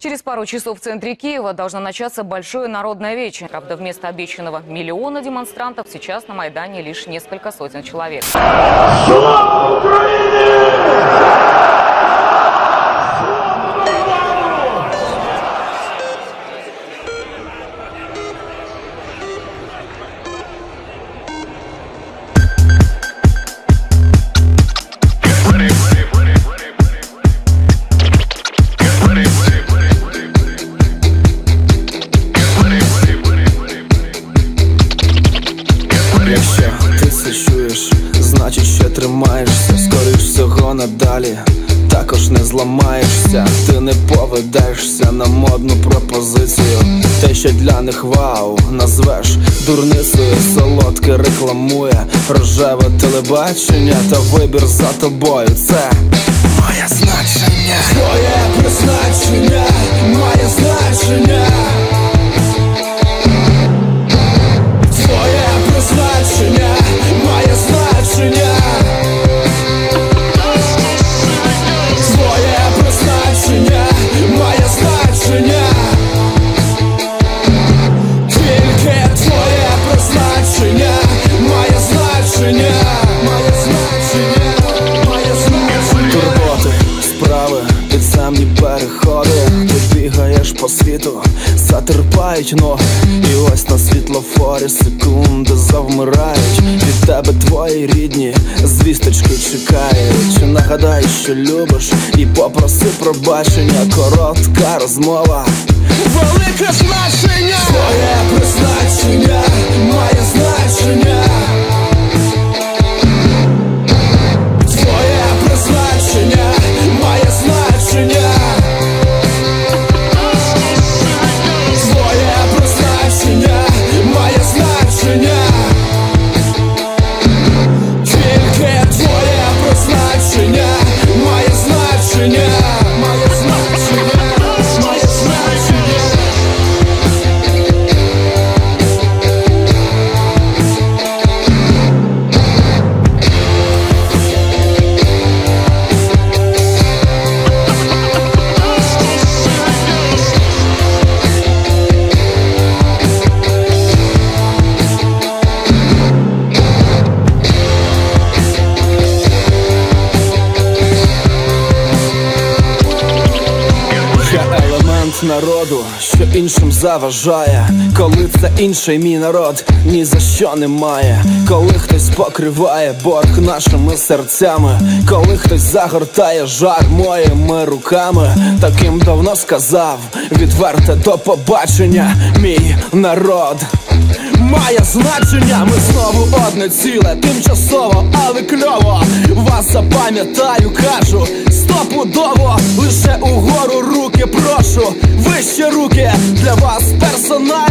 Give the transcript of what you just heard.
Через пару часов в центре Киева должна начаться большое народное вечер. Правда, вместо обещанного миллиона демонстрантов сейчас на Майдане лишь несколько сотен человек. Слава Украине! Якщо ти це чуєш, значить, що тримаєшся. Скоріш всього надалі також не зламаєшся. Ти не поведешся на модну пропозицію. Те, що для них вау, назвеш дурницею. Солодке рекламує рожеве телебачення, та вибір за тобою. Це моє значення, твоє призначення, моє значення. Ти бігаєш по світу, затерпають ноги, і ось на світлофорі секунди завмирають. Від тебе твої рідні звісточки чекають. Чи нагадай, що любиш, і попроси пробачення. Коротка розмова, велике значення. Твоє призначення, моє значення. Твоє призначення, моє значення. Народу, що іншим заважає, коли це інший мій народ, ні за що немає. Коли хтось покриває борг нашими серцями, коли хтось загортає жар моїми руками. Таким давно сказав відверте до побачення, мій народ. Має значення, ми знову одне ціле, тимчасово, але кльово. Вас запам'ятаю, кажу, стопудово. Лише угору руки прошу, вище руки для вас персонально.